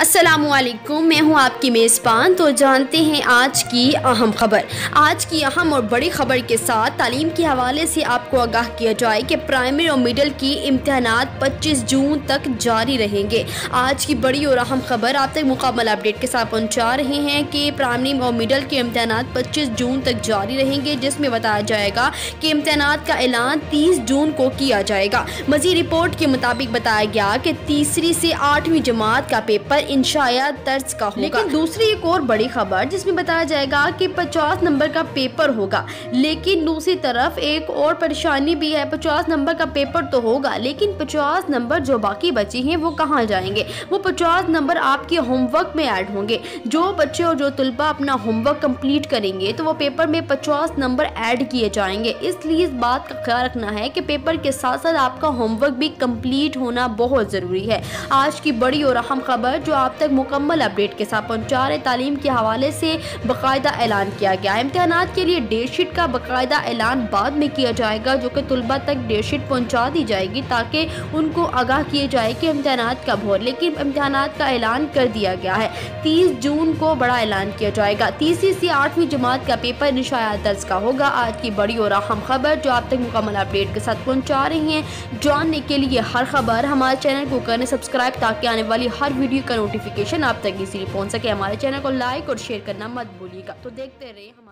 अस्सलामुअलैकुम, मैं हूँ आपकी मेज़बान। तो जानते हैं आज की अहम ख़बर। आज की अहम और बड़ी ख़बर के साथ तालीम के हवाले से आपको आगाह किया जाए कि प्राइमरी और मिडिल की इम्तहानात 25 जून तक जारी रहेंगे। आज की बड़ी और अहम ख़बर आप तक मुकम्मल अपडेट के साथ पहुँचा रहे हैं कि प्राइमरी और मिडिल के इम्तहानात 25 जून तक जारी रहेंगे, जिसमें बताया जाएगा कि इम्तहानात का ऐलान 30 जून को किया जाएगा। मज़ीद रिपोर्ट के मुताबिक बताया गया कि तीसरी से 8वीं जमात का पेपर इंशाया तर्ज का होगा। लेकिन दूसरी एक और बड़ी खबर जिसमें बताया जाएगा कि 50 नंबर का पेपर होगा, लेकिन दूसरी तरफ एक और परेशानी भी है। 50 नंबर का पेपर तो होगा, लेकिन 50 नंबर जो बाकी बचे हैं वो कहाँ जाएंगे? वो 50 नंबर आपके होमवर्क में ऐड होंगे। जो बच्चे और जो तलबा अपना होमवर्क कंप्लीट करेंगे तो वो पेपर में 50 नंबर ऐड किए जाएंगे। इसलिए इस बात का ख्याल रखना है कि पेपर के साथ साथ आपका होमवर्क भी कंप्लीट होना बहुत ज़रूरी है। आज की बड़ी और अहम खबर जो आप तक मुकम्मल अपडेट के साथ पहुंचा रहे, तालीम के हवाले से बाकायदा ऐलान किया गया। इम्तहानात के लिए डेट शीट का बाकायदा ऐलान बाद में किया जाएगा, जो कि तलबा तक डेट शीट पहुँचा दी जाएगी ताकि उनको आगाह किए जाए कि इम्तहानात कब हो। लेकिन इम्तहानात का ऐलान कर दिया गया है, 30 जून को बड़ा ऐलान किया जाएगा। तीसरी से 8वीं जमात का पेपर इंशाअल्लाह दर्ज का होगा। आज की बड़ी और अहम खबर जो आप तक मुकम्मल अपडेट के साथ पहुँचा रहे हैं। जानने के लिए हर खबर हमारे चैनल को करें सब्सक्राइब, ताकि आने वाली हर वीडियो का नोटिफिकेशन आप तक इसीलिए पहुंच सके। हमारे चैनल को लाइक और शेयर करना मत भूलिएगा। तो देखते रहिए।